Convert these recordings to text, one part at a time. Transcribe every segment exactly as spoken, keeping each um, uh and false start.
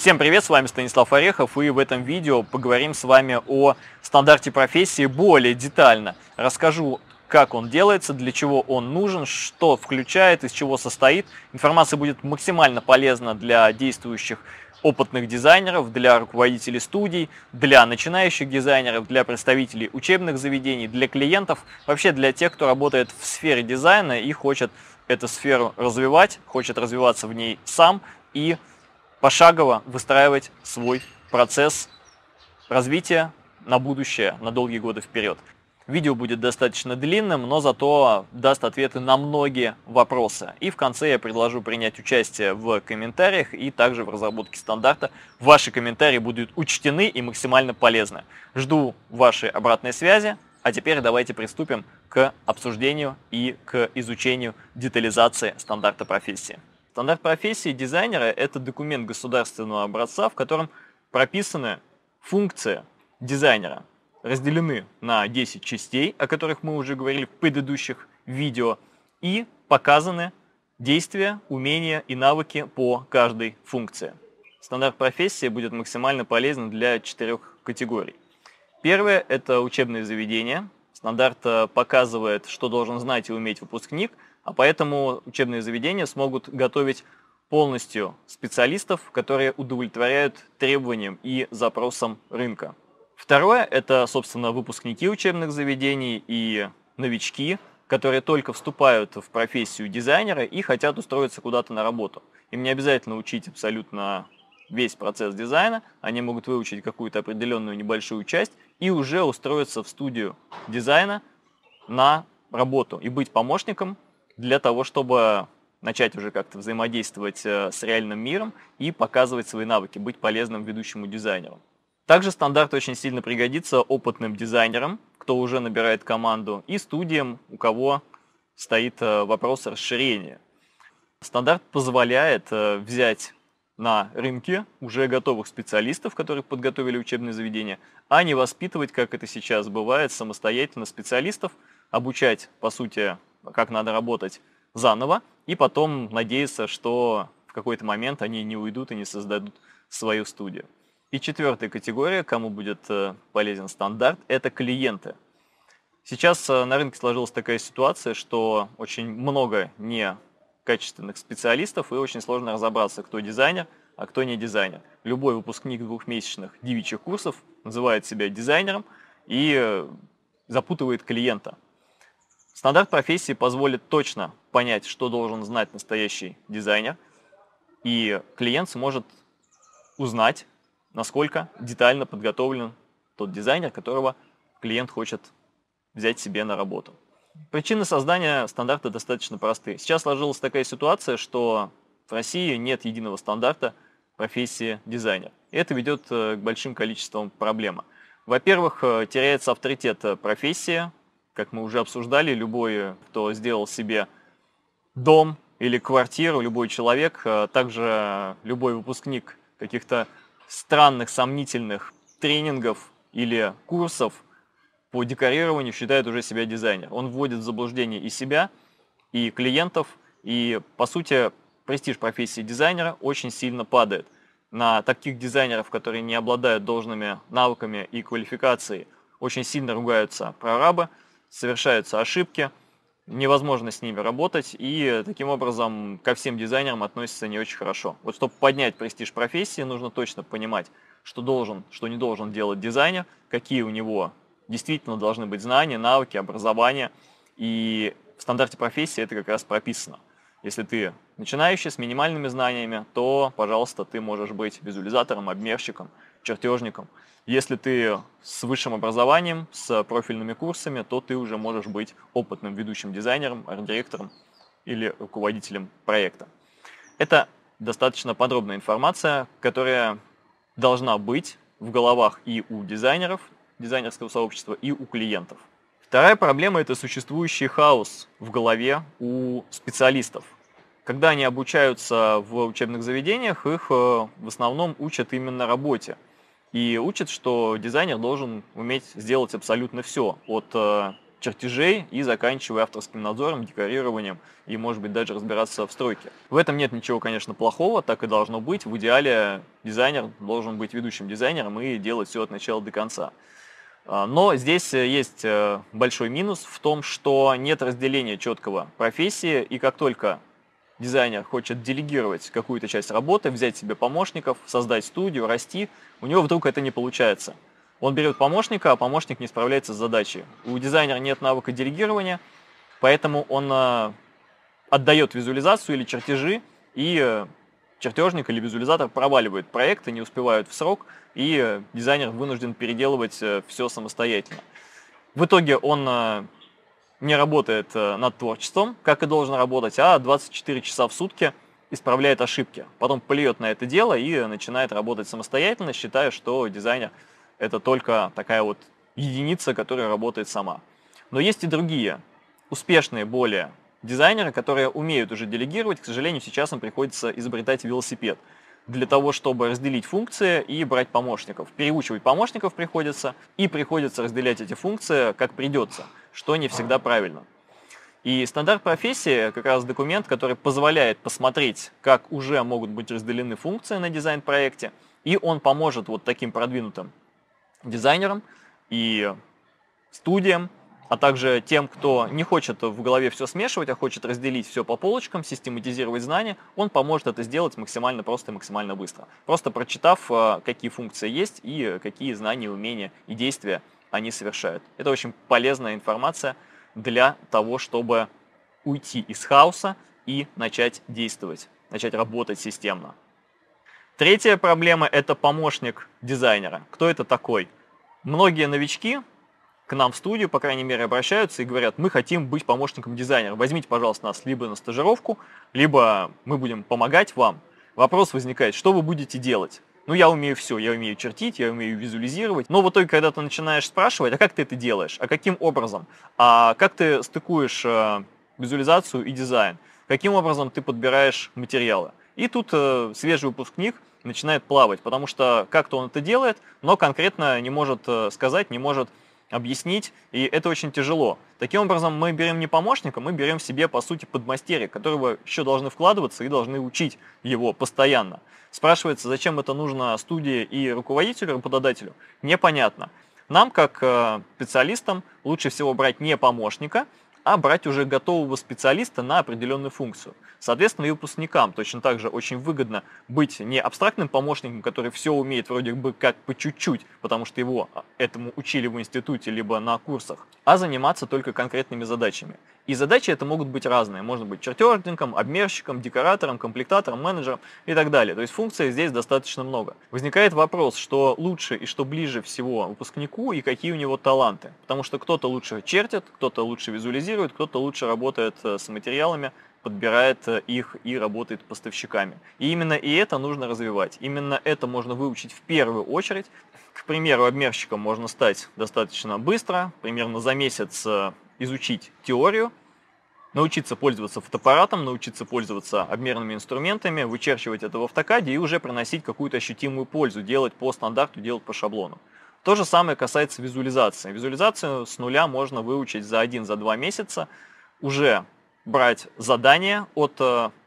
Всем привет, с вами Станислав Орехов, и в этом видео поговорим с вами о стандарте профессии более детально. Расскажу, как он делается, для чего он нужен, что включает, из чего состоит. Информация будет максимально полезна для действующих опытных дизайнеров, для руководителей студий, для начинающих дизайнеров, для представителей учебных заведений, для клиентов, вообще для тех, кто работает в сфере дизайна и хочет эту сферу развивать, хочет развиваться в ней сам и пошагово выстраивать свой процесс развития на будущее, на долгие годы вперед. Видео будет достаточно длинным, но зато даст ответы на многие вопросы. И в конце я предложу принять участие в комментариях и также в разработке стандарта. Ваши комментарии будут учтены и максимально полезны. Жду вашей обратной связи. А теперь давайте приступим к обсуждению и к изучению детализации стандарта профессии. Стандарт профессии дизайнера – это документ государственного образца, в котором прописаны функции дизайнера, разделены на десять частей, о которых мы уже говорили в предыдущих видео, и показаны действия, умения и навыки по каждой функции. Стандарт профессии будет максимально полезен для четырех категорий. Первое – это учебные заведения. Стандарт показывает, что должен знать и уметь выпускник, а поэтому учебные заведения смогут готовить полностью специалистов, которые удовлетворяют требованиям и запросам рынка. Второе – это, собственно, выпускники учебных заведений и новички, которые только вступают в профессию дизайнера и хотят устроиться куда-то на работу. Им не обязательно учить абсолютно весь процесс дизайна, они могут выучить какую-то определенную небольшую часть и уже устроиться в студию дизайна на работу и быть помощником для того, чтобы начать уже как-то взаимодействовать с реальным миром и показывать свои навыки, быть полезным ведущему дизайнеру. Также стандарт очень сильно пригодится опытным дизайнерам, кто уже набирает команду, и студиям, у кого стоит вопрос расширения. Стандарт позволяет взять на рынке уже готовых специалистов, которых подготовили учебные заведения, а не воспитывать, как это сейчас бывает, самостоятельно специалистов, обучать, по сути, как надо работать заново, и потом надеяться, что в какой-то момент они не уйдут и не создадут свою студию. И четвертая категория, кому будет полезен стандарт, это клиенты. Сейчас на рынке сложилась такая ситуация, что очень много не качественных специалистов, и очень сложно разобраться, кто дизайнер, а кто не дизайнер. Любой выпускник двухмесячных девичьих курсов называет себя дизайнером и запутывает клиента. Стандарт профессии позволит точно понять, что должен знать настоящий дизайнер, и клиент сможет узнать, насколько детально подготовлен тот дизайнер, которого клиент хочет взять себе на работу. Причины создания стандарта достаточно просты. Сейчас сложилась такая ситуация, что в России нет единого стандарта профессии дизайнер. И это ведет к большим количествам проблем. Во-первых, теряется авторитет профессии. Как мы уже обсуждали, любой, кто сделал себе дом или квартиру, любой человек, также любой выпускник каких-то странных, сомнительных тренингов или курсов по декорированию считает уже себя дизайнер. Он вводит в заблуждение и себя, и клиентов, и, по сути, престиж профессии дизайнера очень сильно падает. На таких дизайнеров, которые не обладают должными навыками и квалификацией, очень сильно ругаются прорабы, совершаются ошибки, невозможно с ними работать, и таким образом ко всем дизайнерам относятся не очень хорошо. Вот чтобы поднять престиж профессии, нужно точно понимать, что должен, что не должен делать дизайнер, какие у него действительно должны быть знания, навыки, образование, и в стандарте профессии это как раз прописано. Если ты начинающий с минимальными знаниями, то, пожалуйста, ты можешь быть визуализатором, обмерщиком, чертежником. Если ты с высшим образованием, с профильными курсами, то ты уже можешь быть опытным ведущим дизайнером, арт-директором или руководителем проекта. Это достаточно подробная информация, которая должна быть в головах и у дизайнеров, дизайнерского сообщества, и у клиентов. Вторая проблема – это существующий хаос в голове у специалистов. Когда они обучаются в учебных заведениях, их в основном учат именно работе. И учат, что дизайнер должен уметь сделать абсолютно все, от чертежей и заканчивая авторским надзором, декорированием и, может быть, даже разбираться в стройке. В этом нет ничего, конечно, плохого, так и должно быть. В идеале дизайнер должен быть ведущим дизайнером и делать все от начала до конца. Но здесь есть большой минус в том, что нет разделения четкого профессии, и как только дизайнер хочет делегировать какую-то часть работы, взять себе помощников, создать студию, расти, у него вдруг это не получается. Он берет помощника, а помощник не справляется с задачей. У дизайнера нет навыка делегирования, поэтому он отдает визуализацию или чертежи, и чертежник или визуализатор проваливает проекты, не успевают в срок, и дизайнер вынужден переделывать все самостоятельно. В итоге он не работает над творчеством, как и должен работать, а двадцать четыре часа в сутки исправляет ошибки. Потом плюет на это дело и начинает работать самостоятельно, считая, что дизайнер – это только такая вот единица, которая работает сама. Но есть и другие, успешные более дизайнеры, которые умеют уже делегировать. К сожалению, сейчас им приходится изобретать велосипед для того, чтобы разделить функции и брать помощников. Переучивать помощников приходится, и приходится разделять эти функции как придется, что не всегда правильно. И стандарт профессии как раз документ, который позволяет посмотреть, как уже могут быть разделены функции на дизайн-проекте, и он поможет вот таким продвинутым дизайнерам и студиям, а также тем, кто не хочет в голове все смешивать, а хочет разделить все по полочкам, систематизировать знания, он поможет это сделать максимально просто и максимально быстро. Просто прочитав, какие функции есть и какие знания, умения и действия они совершают. Это очень полезная информация для того, чтобы уйти из хаоса и начать действовать, начать работать системно. Третья проблема – это помощник дизайнера. Кто это такой? Многие новички к нам в студию, по крайней мере, обращаются и говорят: мы хотим быть помощником дизайнера, возьмите, пожалуйста, нас либо на стажировку, либо мы будем помогать вам. Вопрос возникает, что вы будете делать? Ну, я умею все, я умею чертить, я умею визуализировать, но в итоге, когда ты начинаешь спрашивать, а как ты это делаешь, а каким образом, а как ты стыкуешь визуализацию и дизайн, каким образом ты подбираешь материалы. И тут свежий выпускник начинает плавать, потому что как-то он это делает, но конкретно не может сказать, не может объяснить, и это очень тяжело. Таким образом, мы берем не помощника, мы берем себе, по сути, подмастерья, которого еще должны вкладываться и должны учить его постоянно. Спрашивается, зачем это нужно студии и руководителю, работодателю, непонятно. Нам, как специалистам, лучше всего брать не помощника, а брать уже готового специалиста на определенную функцию. Соответственно, и выпускникам точно так же очень выгодно быть не абстрактным помощником, который все умеет вроде бы как по чуть-чуть, потому что его этому учили в институте либо на курсах, а заниматься только конкретными задачами. И задачи это могут быть разные. Можно быть чертежником, обмерщиком, декоратором, комплектатором, менеджером и так далее. То есть функций здесь достаточно много. Возникает вопрос, что лучше и что ближе всего выпускнику и какие у него таланты. Потому что кто-то лучше чертит, кто-то лучше визуализирует, кто-то лучше работает с материалами, подбирает их и работает поставщиками. И именно и это нужно развивать. Именно это можно выучить в первую очередь. К примеру, обмерщиком можно стать достаточно быстро, примерно за месяц изучить теорию, научиться пользоваться фотоаппаратом, научиться пользоваться обмерными инструментами, вычерчивать это в автокаде и уже приносить какую-то ощутимую пользу, делать по стандарту, делать по шаблону. То же самое касается визуализации. Визуализацию с нуля можно выучить за один-два месяца, уже брать задания от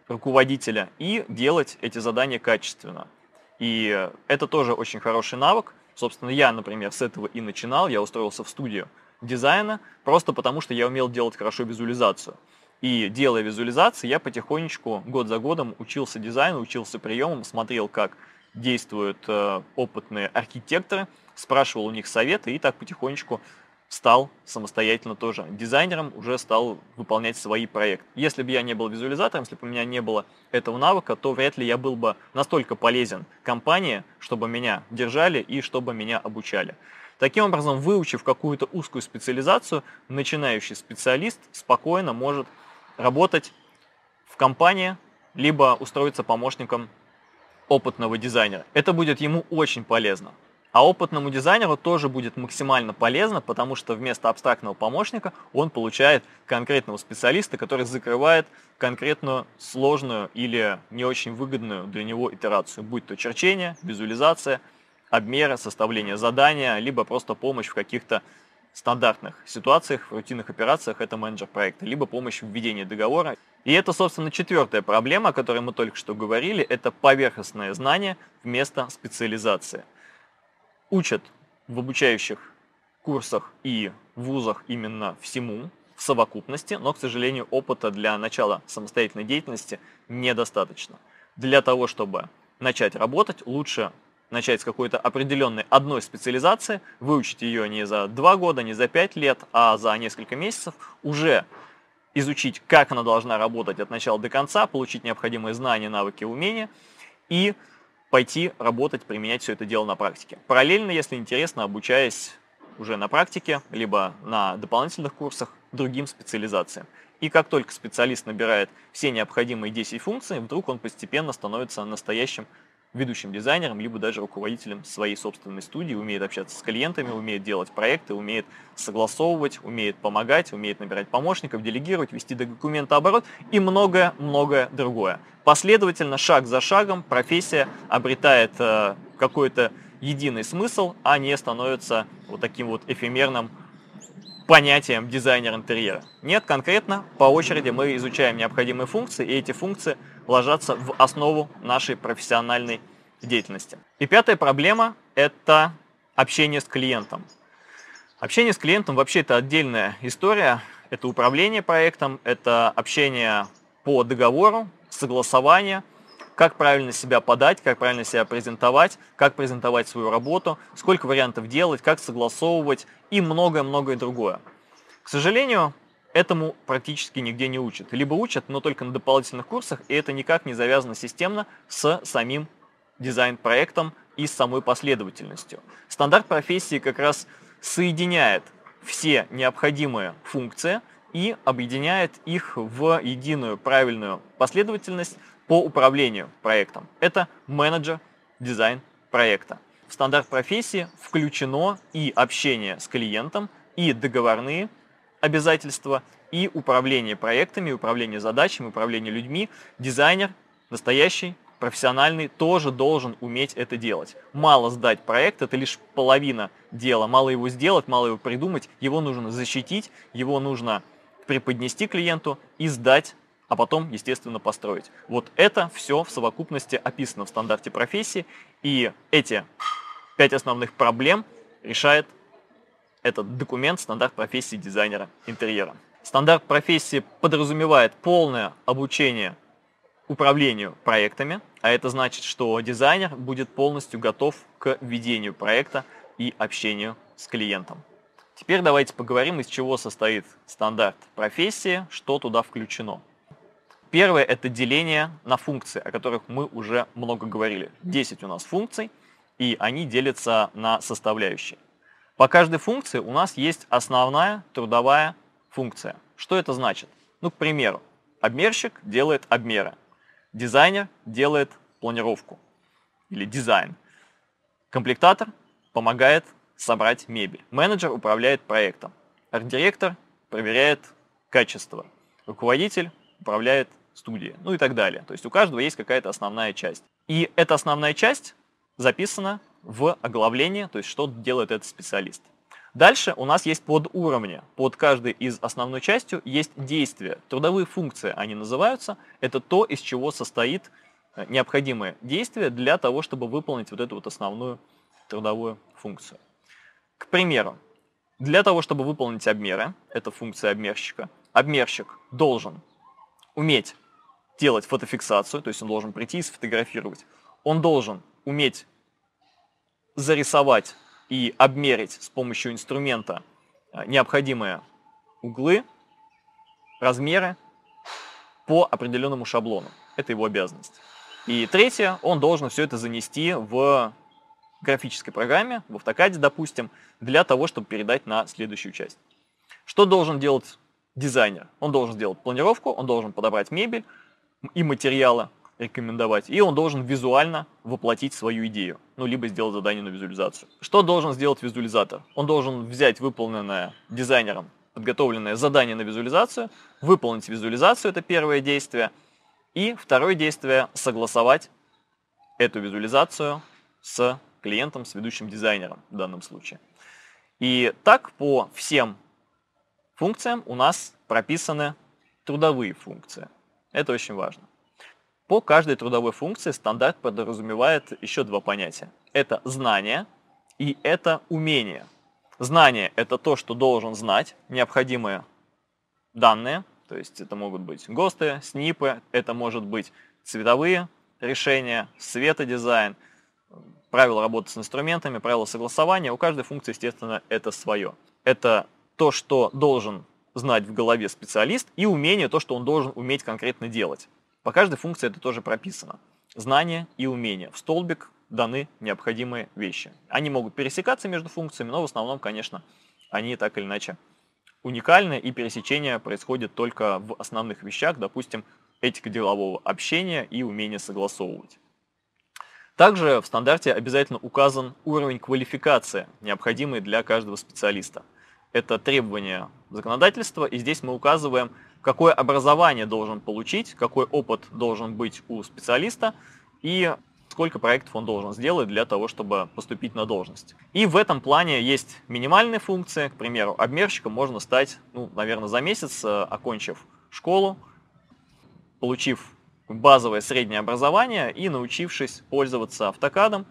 руководителя и делать эти задания качественно. И это тоже очень хороший навык. Собственно, я, например, с этого и начинал, я устроился в студию дизайна, просто потому что я умел делать хорошо визуализацию. И делая визуализации, я потихонечку, год за годом, учился дизайну, учился приемам, смотрел, как действуют э, опытные архитекторы, спрашивал у них советы и так потихонечку стал самостоятельно тоже дизайнером, уже стал выполнять свои проекты. Если бы я не был визуализатором, если бы у меня не было этого навыка, то вряд ли я был бы настолько полезен компании, чтобы меня держали и чтобы меня обучали. Таким образом, выучив какую-то узкую специализацию, начинающий специалист спокойно может работать в компании, либо устроиться помощником опытного дизайнера. Это будет ему очень полезно. А опытному дизайнеру тоже будет максимально полезно, потому что вместо абстрактного помощника он получает конкретного специалиста, который закрывает конкретную сложную или не очень выгодную для него итерацию, будь то черчение, визуализация, обмеры, составление задания, либо просто помощь в каких-то стандартных ситуациях, в рутинных операциях это менеджер проекта, либо помощь в введении договора. И это, собственно, четвертая проблема, о которой мы только что говорили, это поверхностное знание вместо специализации. Учат в обучающих курсах и вузах именно всему в совокупности, но, к сожалению, опыта для начала самостоятельной деятельности недостаточно. Для того, чтобы начать работать, лучше начать с какой-то определенной одной специализации, выучить ее не за два года, не за пять лет, а за несколько месяцев, уже изучить, как она должна работать от начала до конца, получить необходимые знания, навыки, умения и пойти работать, применять все это дело на практике. Параллельно, если интересно, обучаясь уже на практике, либо на дополнительных курсах другим специализациям. И как только специалист набирает все необходимые десять функций, вдруг он постепенно становится настоящим ведущим дизайнером, либо даже руководителем своей собственной студии, умеет общаться с клиентами, умеет делать проекты, умеет согласовывать, умеет помогать, умеет набирать помощников, делегировать, вести документооборот и многое-многое другое. Последовательно, шаг за шагом, профессия обретает э, какой-то единый смысл, а не становится вот таким вот эфемерным понятием дизайнер интерьера. Нет, конкретно по очереди мы изучаем необходимые функции, и эти функции ложатся в основу нашей профессиональной деятельности. И пятая проблема – это общение с клиентом. Общение с клиентом вообще это отдельная история. Это управление проектом, это общение по договору, согласование, как правильно себя подать, как правильно себя презентовать, как презентовать свою работу, сколько вариантов делать, как согласовывать и многое-многое другое. К сожалению, этому практически нигде не учат. Либо учат, но только на дополнительных курсах, и это никак не завязано системно с самим дизайн-проектом и с самой последовательностью. Стандарт профессии как раз соединяет все необходимые функции и объединяет их в единую правильную последовательность по управлению проектом. Это менеджер дизайн-проекта. В стандарт профессии включено и общение с клиентом, и договорные обязательства, и управление проектами, управление задачами, управление людьми. Дизайнер, настоящий, профессиональный, тоже должен уметь это делать. Мало сдать проект, это лишь половина дела. Мало его сделать, мало его придумать. Его нужно защитить, его нужно преподнести клиенту и сдать, а потом, естественно, построить. Вот это все в совокупности описано в стандарте профессии, и эти пять основных проблем решает этот документ «Стандарт профессии дизайнера интерьера». Стандарт профессии подразумевает полное обучение управлению проектами, а это значит, что дизайнер будет полностью готов к ведению проекта и общению с клиентом. Теперь давайте поговорим, из чего состоит стандарт профессии, что туда включено. Первое – это деление на функции, о которых мы уже много говорили. десять у нас функций, и они делятся на составляющие. По каждой функции у нас есть основная трудовая функция. Что это значит? Ну, к примеру, обмерщик делает обмеры, дизайнер делает планировку или дизайн, комплектатор помогает собрать мебель, менеджер управляет проектом, арт-директор проверяет качество, руководитель управляет студией, ну и так далее. То есть у каждого есть какая-то основная часть. И эта основная часть записана в оглавлении, то есть что делает этот специалист. Дальше у нас есть подуровни. Под каждой из основной частью есть действия. Трудовые функции они называются. Это то, из чего состоит необходимое действие для того, чтобы выполнить вот эту вот основную трудовую функцию. К примеру, для того, чтобы выполнить обмеры, это функция обмерщика, обмерщик должен уметь делать фотофиксацию, то есть он должен прийти и сфотографировать. Он должен уметь зарисовать и обмерить с помощью инструмента необходимые углы, размеры по определенному шаблону. Это его обязанность. И третье, он должен все это занести в графической программе, в автокаде, допустим, для того, чтобы передать на следующую часть. Что должен делать дизайнер? Он должен сделать планировку, он должен подобрать мебель и материалы, рекомендовать, и он должен визуально воплотить свою идею, ну, либо сделать задание на визуализацию. Что должен сделать визуализатор? Он должен взять выполненное дизайнером подготовленное задание на визуализацию, выполнить визуализацию, это первое действие, и второе действие – согласовать эту визуализацию с клиентом, с ведущим дизайнером в данном случае. И так по всем функциям у нас прописаны трудовые функции. Это очень важно. По каждой трудовой функции стандарт подразумевает еще два понятия. Это знание и это умение. Знание – это то, что должен знать, необходимые данные, то есть это могут быть ГОСТы, снипы, это может быть цветовые решения, светодизайн, правила работы с инструментами, правила согласования. У каждой функции, естественно, это свое. Это то, что должен знать в голове специалист, и умение, то, что он должен уметь конкретно делать. По каждой функции это тоже прописано. Знание и умение. В столбик даны необходимые вещи. Они могут пересекаться между функциями, но в основном, конечно, они так или иначе уникальны, и пересечение происходит только в основных вещах, допустим, этика делового общения и умение согласовывать. Также в стандарте обязательно указан уровень квалификации, необходимый для каждого специалиста. Это требование законодательства, и здесь мы указываем, какое образование должен получить, какой опыт должен быть у специалиста и сколько проектов он должен сделать для того, чтобы поступить на должность. И в этом плане есть минимальные функции. К примеру, обмерщиком можно стать, ну, наверное, за месяц, окончив школу, получив базовое среднее образование и научившись пользоваться автокадом,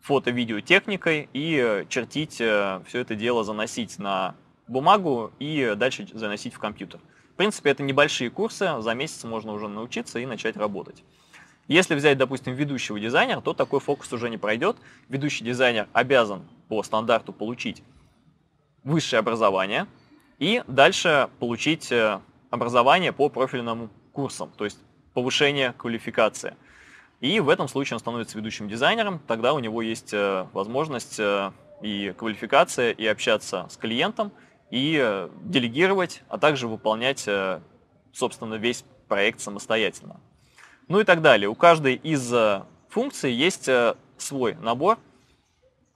фото-видеотехникой и чертить все это дело, заносить на бумагу и дальше заносить в компьютер. В принципе, это небольшие курсы, за месяц можно уже научиться и начать работать. Если взять, допустим, ведущего дизайнера, то такой фокус уже не пройдет. Ведущий дизайнер обязан по стандарту получить высшее образование и дальше получить образование по профильным курсам, то есть повышение квалификации. И в этом случае он становится ведущим дизайнером, тогда у него есть возможность и квалификация, и общаться с клиентом, и делегировать, а также выполнять, собственно, весь проект самостоятельно. Ну и так далее. У каждой из функций есть свой набор,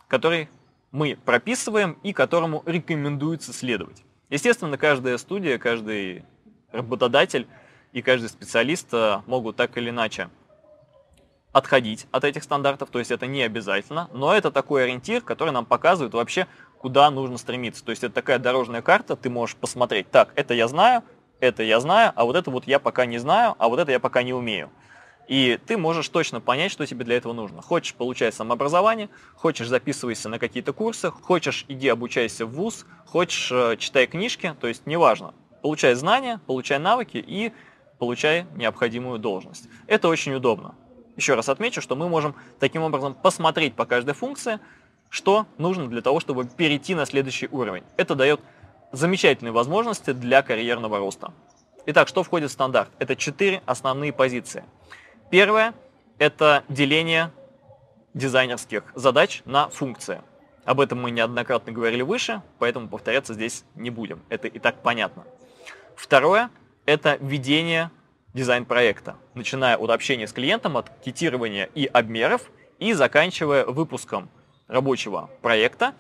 который мы прописываем и которому рекомендуется следовать. Естественно, каждая студия, каждый работодатель и каждый специалист могут так или иначе отходить от этих стандартов, то есть это не обязательно, но это такой ориентир, который нам показывает вообще, куда нужно стремиться. То есть это такая дорожная карта, ты можешь посмотреть, так, это я знаю, это я знаю, а вот это вот я пока не знаю, а вот это я пока не умею. И ты можешь точно понять, что тебе для этого нужно. Хочешь, получай самообразование, хочешь, записывайся на какие-то курсы, хочешь, иди обучайся в вуз, хочешь, читай книжки, то есть неважно. Получай знания, получай навыки и получай необходимую должность. Это очень удобно. Еще раз отмечу, что мы можем таким образом посмотреть по каждой функции, что нужно для того, чтобы перейти на следующий уровень. Это дает замечательные возможности для карьерного роста. Итак, что входит в стандарт? Это четыре основные позиции. Первое – это деление дизайнерских задач на функции. Об этом мы неоднократно говорили выше, поэтому повторяться здесь не будем. Это и так понятно. Второе – это ведение дизайн проекта, начиная от общения с клиентом, от тестирования и обмеров и заканчивая выпуском рабочего проекта.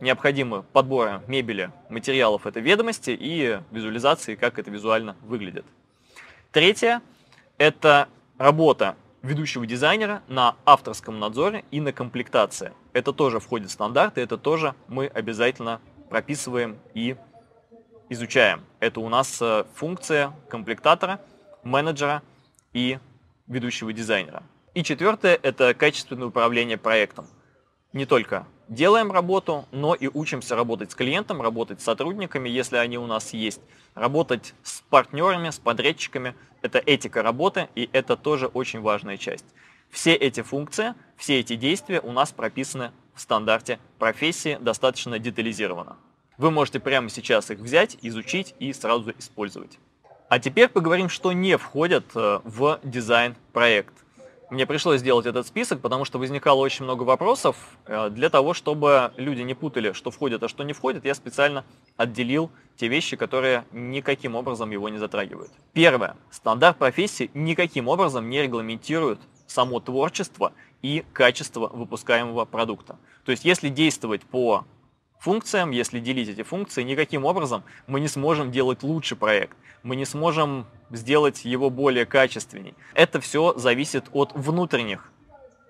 Необходимы подборы мебели, материалов этой ведомости и визуализации, как это визуально выглядит. Третье – это работа ведущего дизайнера на авторском надзоре и на комплектации. Это тоже входит в стандарт, и это тоже мы обязательно прописываем и изучаем. Это у нас функция комплектатора, менеджера и ведущего дизайнера. И четвертое – это качественное управление проектом. Не только делаем работу, но и учимся работать с клиентом, работать с сотрудниками, если они у нас есть, работать с партнерами, с подрядчиками. Это этика работы, и это тоже очень важная часть. Все эти функции, все эти действия у нас прописаны в стандарте профессии достаточно детализированно. Вы можете прямо сейчас их взять, изучить и сразу использовать. А теперь поговорим, что не входит в дизайн-проект. Мне пришлось сделать этот список, потому что возникало очень много вопросов. Для того, чтобы люди не путали, что входит, а что не входит, я специально отделил те вещи, которые никаким образом его не затрагивают. Первое. Стандарт профессии никаким образом не регламентирует само творчество и качество выпускаемого продукта. То есть, если действовать по функциям, если делить эти функции, никаким образом мы не сможем делать лучше проект, мы не сможем сделать его более качественней. Это все зависит от внутренних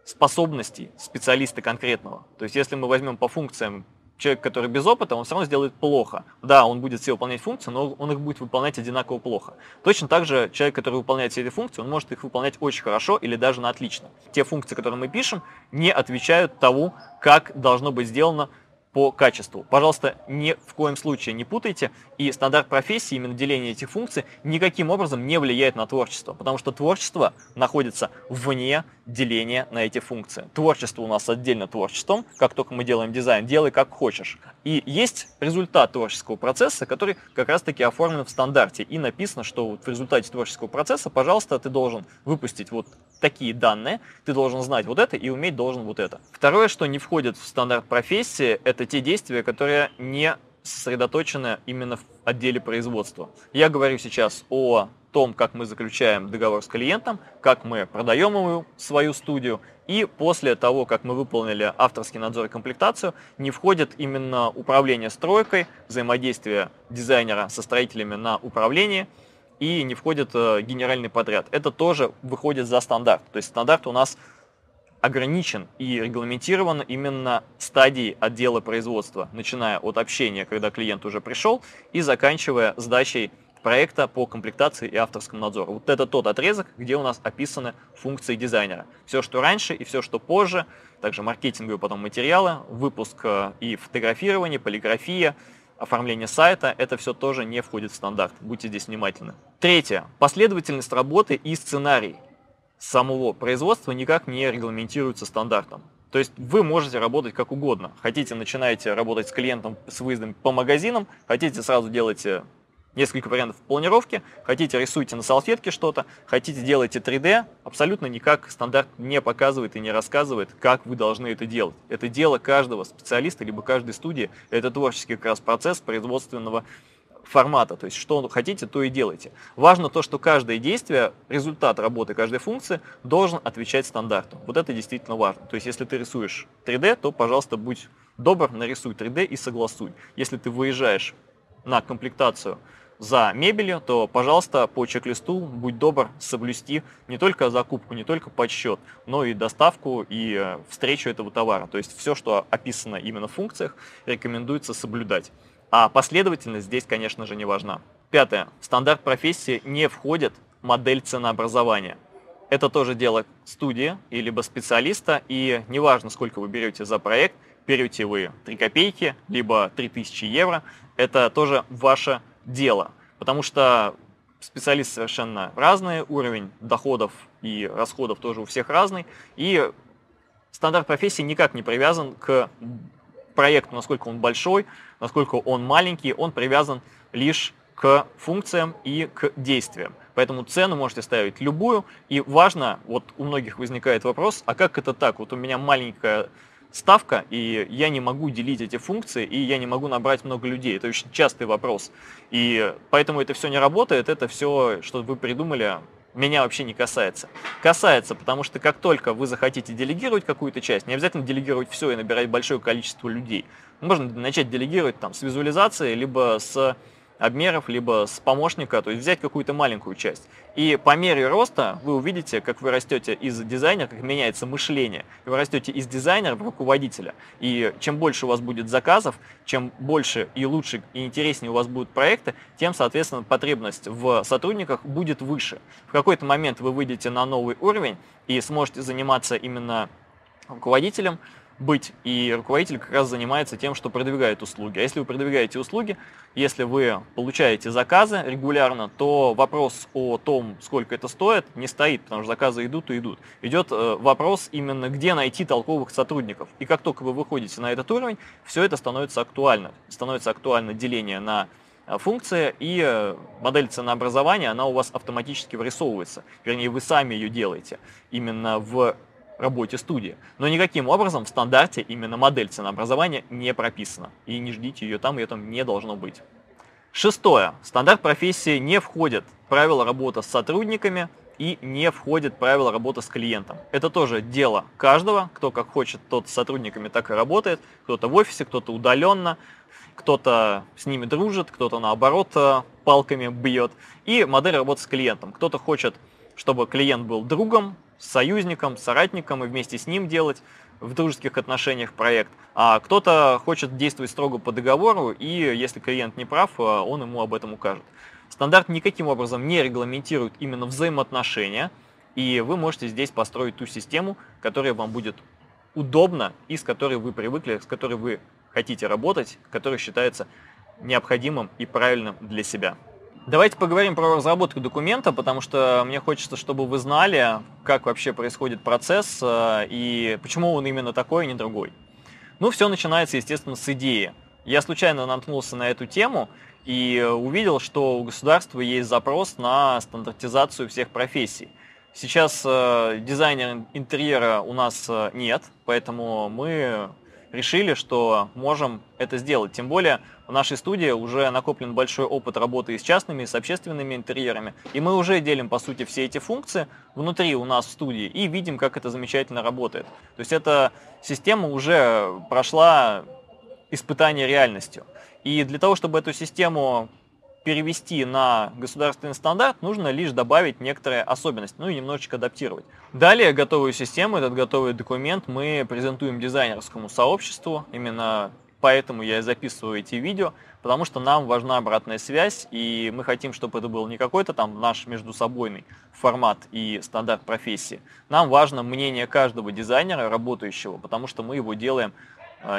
способностей специалиста конкретного. То есть если мы возьмем по функциям человек, который без опыта, он все равно сделает плохо. Да, он будет все выполнять функции, но он их будет выполнять одинаково плохо. Точно так же человек, который выполняет все эти функции, он может их выполнять очень хорошо или даже на отлично. Те функции, которые мы пишем, не отвечают тому, как должно быть сделано по качеству. Пожалуйста, ни в коем случае не путайте, и стандарт профессии, именно деление этих функций, никаким образом не влияет на творчество, потому что творчество находится вне деления на эти функции. Творчество у нас отдельно творчеством, как только мы делаем дизайн, делай как хочешь. И есть результат творческого процесса, который как раз-таки оформлен в стандарте, и написано, что вот в результате творческого процесса, пожалуйста, ты должен выпустить вот такие данные, ты должен знать вот это и уметь должен вот это. Второе, что не входит в стандарт профессии, это те действия, которые не сосредоточены именно в отделе производства. Я говорю сейчас о том, как мы заключаем договор с клиентом, как мы продаем ему свою студию, и после того, как мы выполнили авторский надзор и комплектацию, не входит именно управление стройкой, взаимодействие дизайнера со строителями на управлении, и не входит генеральный подряд. Это тоже выходит за стандарт. То есть стандарт у нас ограничен и регламентирован именно стадией отдела производства, начиная от общения, когда клиент уже пришел, и заканчивая сдачей проекта по комплектации и авторскому надзору. Вот это тот отрезок, где у нас описаны функции дизайнера. Все, что раньше и все, что позже, также маркетинговые потом материалы, выпуск и фотографирование, полиграфия, оформление сайта, это все тоже не входит в стандарт. Будьте здесь внимательны. Третье. Последовательность работы и сценарий самого производства никак не регламентируется стандартом. То есть вы можете работать как угодно. Хотите, начинаете работать с клиентом, с выездом по магазинам, хотите, сразу делайте несколько вариантов планировки, хотите, рисуйте на салфетке что-то, хотите, делайте три дэ. Абсолютно никак стандарт не показывает и не рассказывает, как вы должны это делать. Это дело каждого специалиста, либо каждой студии. Это творческий как раз процесс производственного формата, то есть что хотите, то и делайте. Важно то, что каждое действие, результат работы каждой функции должен отвечать стандарту. Вот это действительно важно. То есть если ты рисуешь три дэ, то, пожалуйста, будь добр, нарисуй три дэ и согласуй. Если ты выезжаешь на комплектацию за мебелью, то, пожалуйста, по чек-листу будь добр соблюсти не только закупку, не только подсчет, но и доставку и встречу этого товара. То есть все, что описано именно в функциях, рекомендуется соблюдать. А последовательность здесь, конечно же, не важна. Пятое. В стандарт профессии не входит модель ценообразования. Это тоже дело студии и либо специалиста, и неважно, сколько вы берете за проект, берете вы три копейки, либо три тысячи евро, это тоже ваше дело, потому что специалисты совершенно разные, уровень доходов и расходов тоже у всех разный, и стандарт профессии никак не привязан к проекту, насколько он большой, насколько он маленький, он привязан лишь к функциям и к действиям. Поэтому цену можете ставить любую. И важно, вот у многих возникает вопрос, а как это так? Вот у меня маленькая ставка, и я не могу делить эти функции, и я не могу набрать много людей. Это очень частый вопрос. И поэтому это все не работает, это все, что вы придумали, меня вообще не касается. Касается, потому что как только вы захотите делегировать какую-то часть, не обязательно делегировать все и набирать большое количество людей. Можно начать делегировать там с визуализации, либо с обмеров, либо с помощника, то есть взять какую-то маленькую часть. И по мере роста вы увидите, как вы растете из дизайнера, как меняется мышление. Вы растете из дизайнера в руководителя. И чем больше у вас будет заказов, чем больше и лучше и интереснее у вас будут проекты, тем, соответственно, потребность в сотрудниках будет выше. В какой-то момент вы выйдете на новый уровень и сможете заниматься именно руководителем, быть, и руководитель как раз занимается тем, что продвигает услуги. А если вы продвигаете услуги, если вы получаете заказы регулярно, то вопрос о том, сколько это стоит, не стоит, потому что заказы идут и идут. Идет вопрос именно, где найти толковых сотрудников. И как только вы выходите на этот уровень, все это становится актуально. Становится актуально деление на функция, и модель ценообразования, она у вас автоматически вырисовывается. Вернее, вы сами ее делаете именно в работе студии. Но никаким образом в стандарте именно модель ценообразования не прописана. И не ждите ее там, ее там не должно быть. Шестое. В стандарт профессии не входит правила работы с сотрудниками и не входит правила работы с клиентом. Это тоже дело каждого. Кто как хочет, тот с сотрудниками так и работает. Кто-то в офисе, кто-то удаленно, кто-то с ними дружит, кто-то наоборот палками бьет. И модель работы с клиентом. Кто-то хочет, чтобы клиент был другом, союзником, соратником и вместе с ним делать. в дружеских отношениях проект, а кто-то хочет действовать строго по договору, и если клиент не прав, он ему об этом укажет. Стандарт никаким образом не регламентирует именно взаимоотношения, и вы можете здесь построить ту систему, которая вам будет удобна, и с которой вы привыкли, с которой вы хотите работать, которая считается необходимым и правильным для себя. Давайте поговорим про разработку документа, потому что мне хочется, чтобы вы знали, как вообще происходит процесс и почему он именно такой, а не другой. Ну, все начинается, естественно, с идеи. Я случайно наткнулся на эту тему и увидел, что у государства есть запрос на стандартизацию всех профессий. Сейчас дизайнера интерьера у нас нет, поэтому мы решили, что можем это сделать. Тем более в нашей студии уже накоплен большой опыт работы и с частными, и с общественными интерьерами. И мы уже делим, по сути, все эти функции внутри у нас в студии и видим, как это замечательно работает. То есть эта система уже прошла испытание реальностью. И для того, чтобы эту систему перевести на государственный стандарт, нужно лишь добавить некоторые особенности, ну и немножечко адаптировать. Далее готовую систему, этот готовый документ мы презентуем дизайнерскому сообществу. Именно поэтому я и записываю эти видео, потому что нам важна обратная связь, и мы хотим, чтобы это был не какой-то там наш междусобойный формат и стандарт профессии. Нам важно мнение каждого дизайнера, работающего, потому что мы его делаем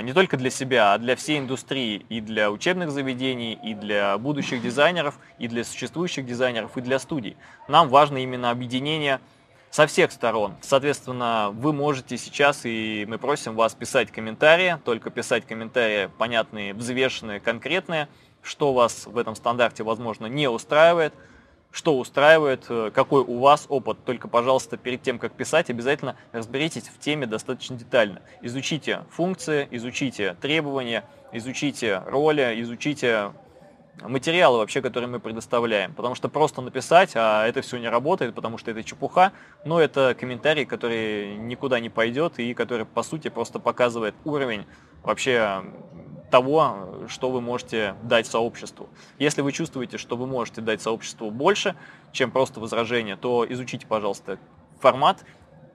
не только для себя, а для всей индустрии, и для учебных заведений, и для будущих дизайнеров, и для существующих дизайнеров, и для студий. Нам важно именно объединение со всех сторон. Соответственно, вы можете сейчас, и мы просим вас писать комментарии, только писать комментарии понятные, взвешенные, конкретные, что вас в этом стандарте, возможно, не устраивает, что устраивает, какой у вас опыт. Только, пожалуйста, перед тем, как писать, обязательно разберитесь в теме достаточно детально. Изучите функции, изучите требования, изучите роли, изучите материалы вообще, которые мы предоставляем. Потому что просто написать, а это все не работает, потому что это чепуха, но это комментарий, который никуда не пойдет и который, по сути, просто показывает уровень вообще того, что вы можете дать сообществу. Если вы чувствуете, что вы можете дать сообществу больше, чем просто возражение, то изучите, пожалуйста, формат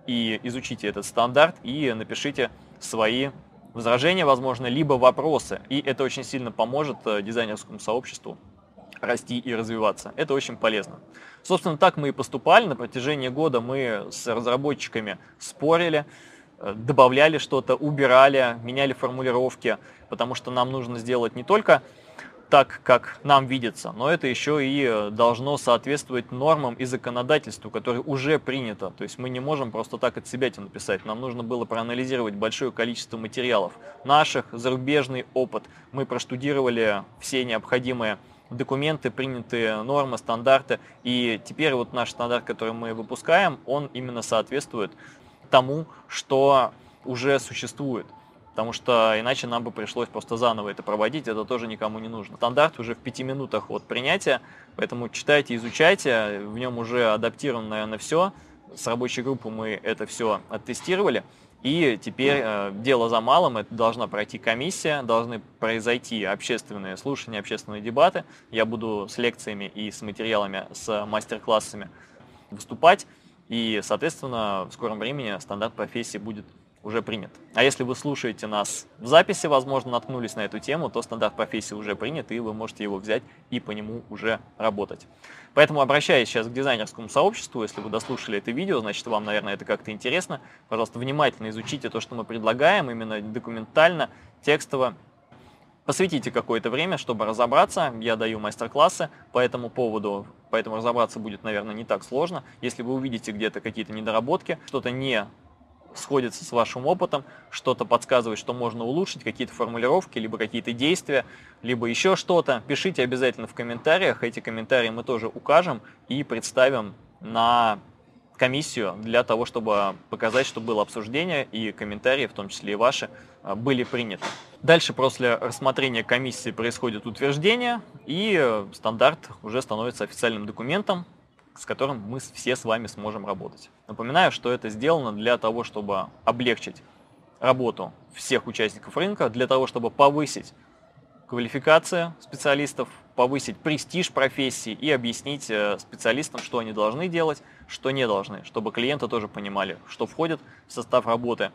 и изучите этот стандарт и напишите свои возражения, возможно, либо вопросы. И это очень сильно поможет дизайнерскому сообществу расти и развиваться. Это очень полезно. Собственно, так мы и поступали. На протяжении года мы с разработчиками спорили, добавляли что-то, убирали, меняли формулировки, потому что нам нужно сделать не только так, как нам видится, но это еще и должно соответствовать нормам и законодательству, которое уже принято. То есть мы не можем просто так от себя это написать. Нам нужно было проанализировать большое количество материалов наших, зарубежный опыт. Мы проштудировали все необходимые документы, принятые нормы, стандарты. И теперь вот наш стандарт, который мы выпускаем, он именно соответствует тому, что уже существует, потому что иначе нам бы пришлось просто заново это проводить, это тоже никому не нужно. Стандарт уже в пяти минутах от принятия, поэтому читайте, изучайте, в нем уже адаптировано, наверное, все. С рабочей группой мы это все оттестировали, и теперь э, дело за малым, это должна пройти комиссия, должны произойти общественные слушания, общественные дебаты. Я буду с лекциями и с материалами, с мастер-классами выступать. И, соответственно, в скором времени стандарт профессии будет уже принят. А если вы слушаете нас в записи, возможно, наткнулись на эту тему, то стандарт профессии уже принят, и вы можете его взять и по нему уже работать. Поэтому обращаюсь сейчас к дизайнерскому сообществу. Если вы дослушали это видео, значит, вам, наверное, это как-то интересно. Пожалуйста, внимательно изучите то, что мы предлагаем, именно документально, текстово. Посвятите какое-то время, чтобы разобраться. Я даю мастер-классы по этому поводу, поэтому разобраться будет, наверное, не так сложно. Если вы увидите где-то какие-то недоработки, что-то не сходится с вашим опытом, что-то подсказывает, что можно улучшить, какие-то формулировки, либо какие-то действия, либо еще что-то, пишите обязательно в комментариях. Эти комментарии мы тоже укажем и представим на комиссию для того, чтобы показать, что было обсуждение, и комментарии, в том числе и ваши, были приняты. Дальше после рассмотрения комиссии происходит утверждение, и стандарт уже становится официальным документом, с которым мы все с вами сможем работать. Напоминаю, что это сделано для того, чтобы облегчить работу всех участников рынка, для того, чтобы повысить квалификация специалистов, повысить престиж профессии и объяснить специалистам, что они должны делать, что не должны, чтобы клиенты тоже понимали, что входит в состав работы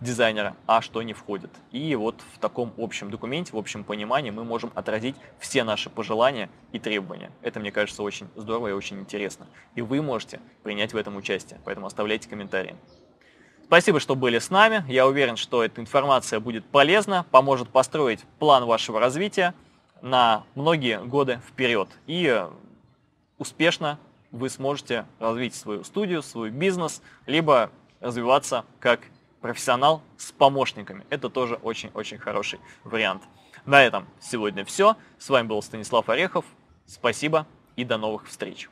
дизайнера, а что не входит. И вот в таком общем документе, в общем понимании мы можем отразить все наши пожелания и требования. Это, мне кажется, очень здорово и очень интересно. И вы можете принять в этом участие, поэтому оставляйте комментарии. Спасибо, что были с нами. Я уверен, что эта информация будет полезна, поможет построить план вашего развития на многие годы вперед. И успешно вы сможете развить свою студию, свой бизнес, либо развиваться как профессионал с помощниками. Это тоже очень-очень хороший вариант. На этом сегодня все. С вами был Станислав Орехов. Спасибо и до новых встреч.